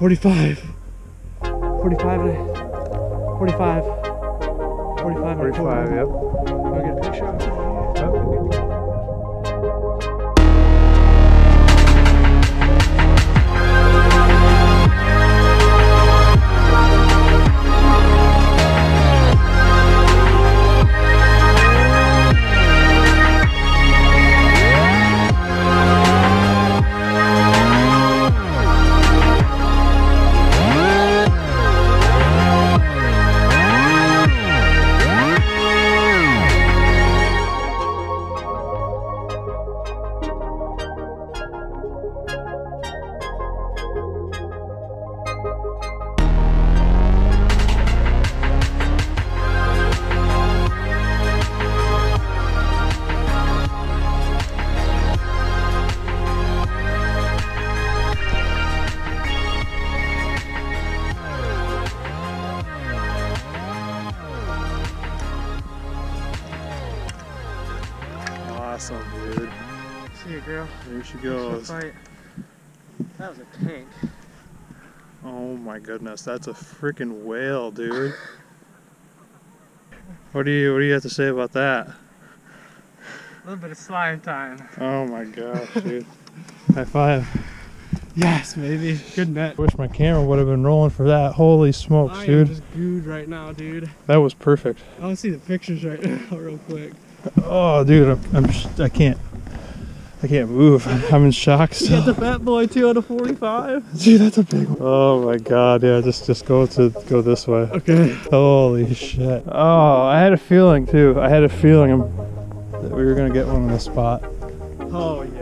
45, yep. Can we get a picture? Yep, we get a picture. Awesome, dude. See you, girl. There she goes. That was a tank. Oh my goodness, that's a freaking whale, dude. What do you have to say about that? A little bit of slime time. Oh my gosh, dude. High five. Yes, baby. Good net. Wish my camera would have been rolling for that. Holy smokes, dude. I am just gooed right now, dude. That was perfect. I want to see the pictures right now, real quick. Oh, dude, I can't move. I'm in shock. So. You got the fat boy too out of 45. Dude, that's a big one. Oh my God, yeah, just go this way. Okay. Holy shit. Oh, I had a feeling too. I had a feeling that we were gonna get one in the spot. Oh yeah.